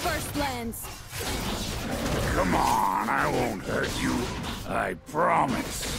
First Lens. Come on, I won't hurt you. I promise.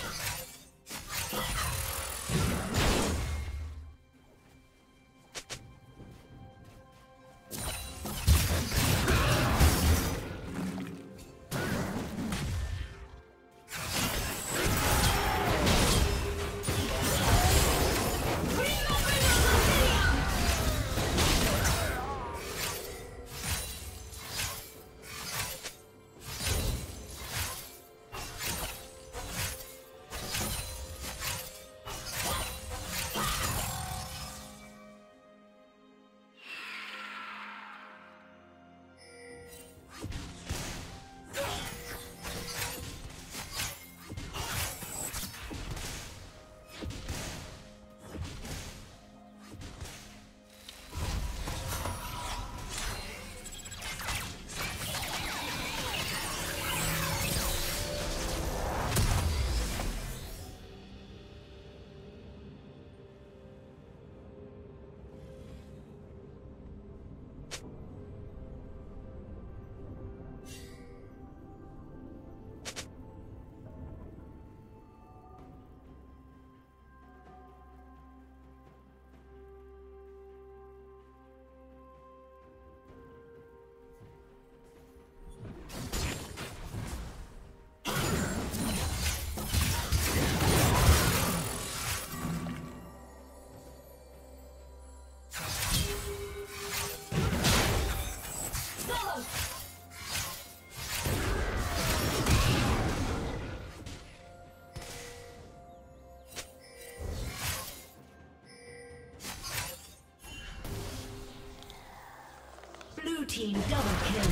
Team double kill.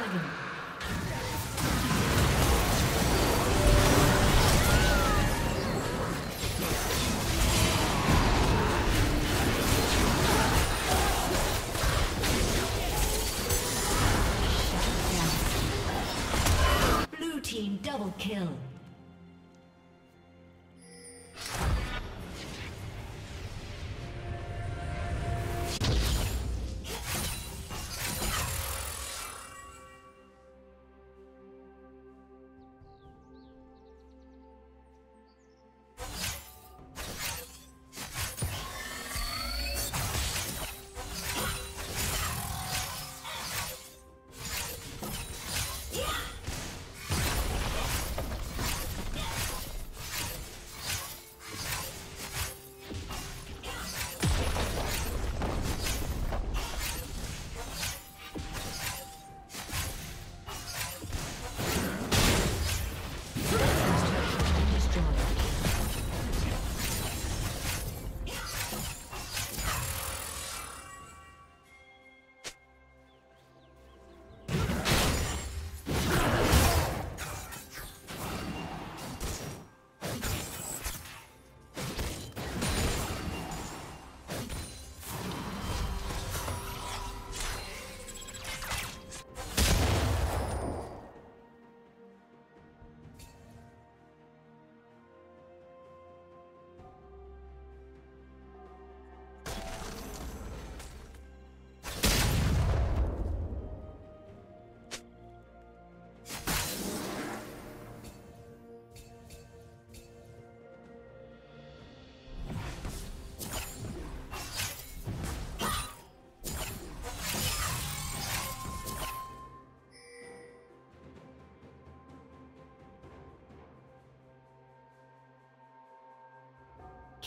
Shut down. Blue team double kill.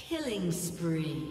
Killing spree.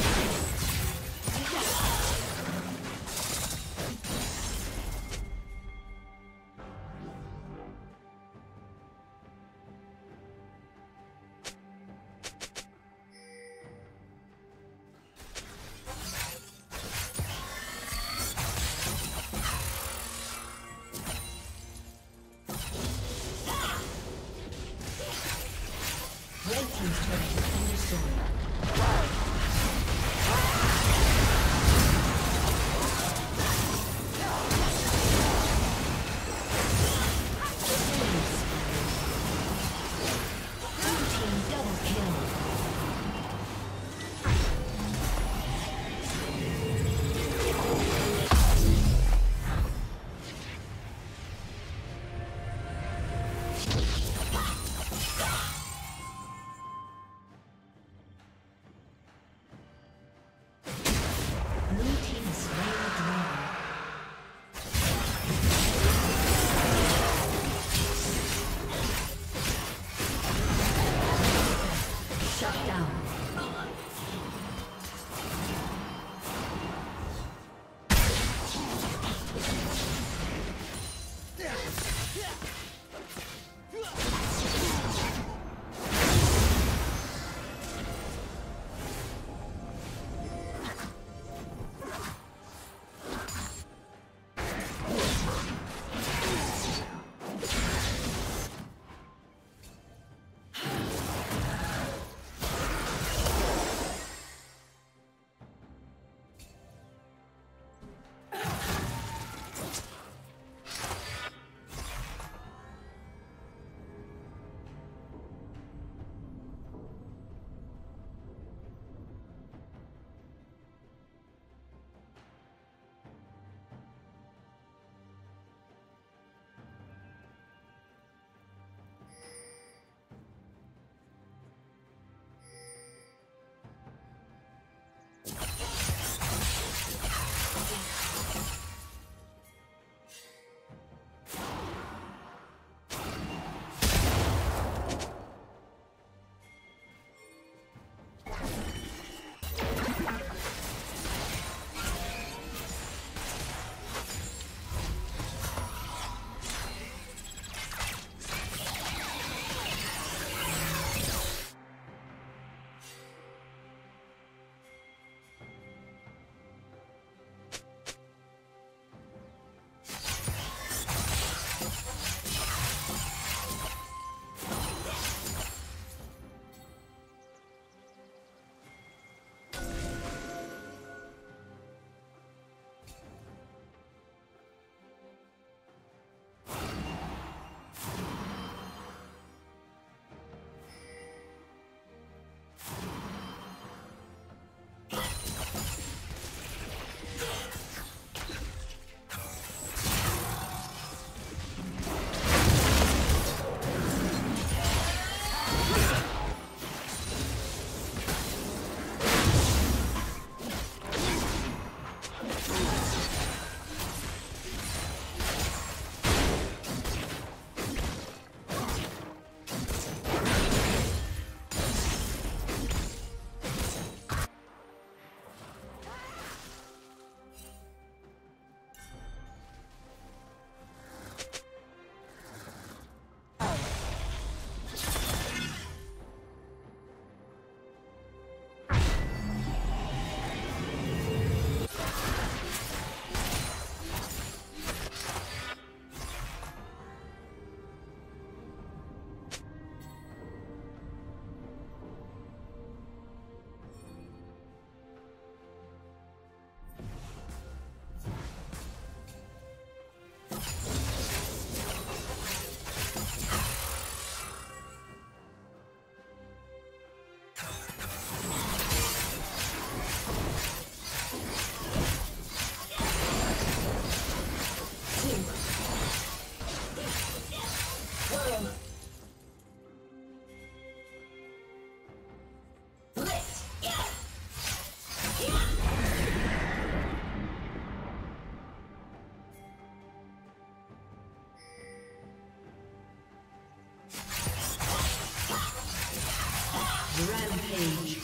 Rampage.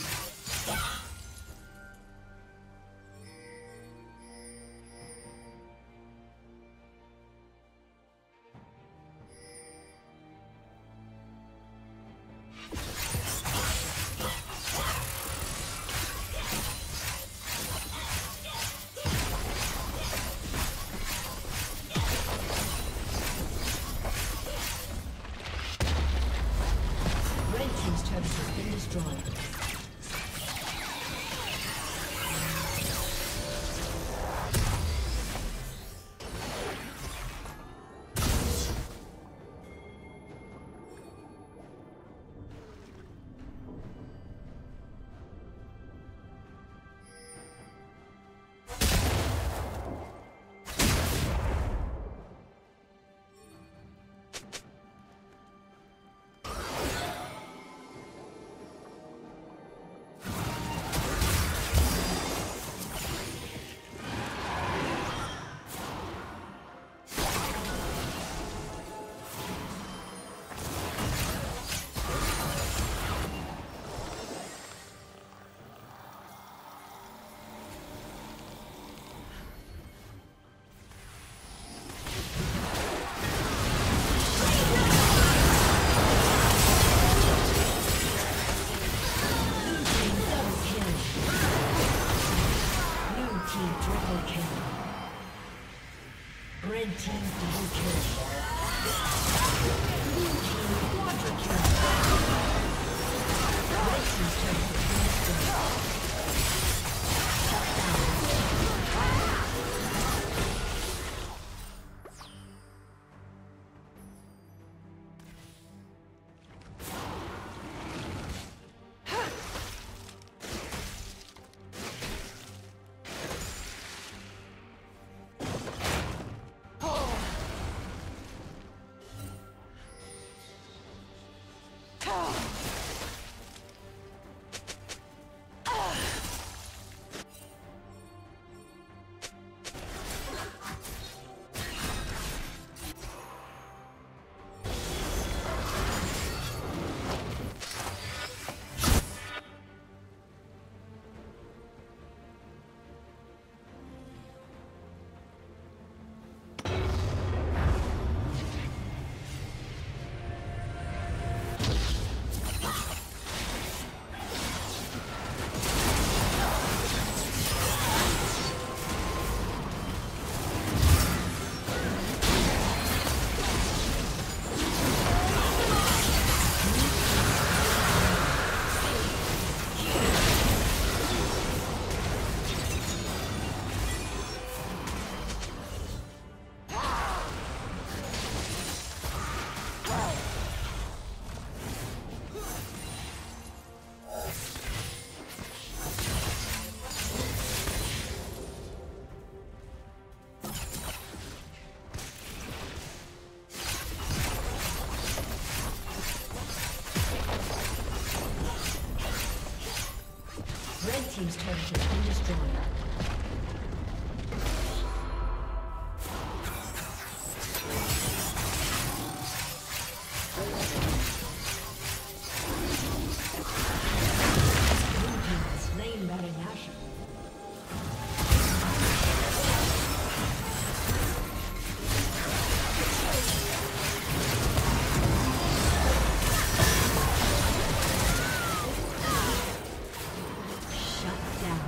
Team's turret has been destroyed. Down.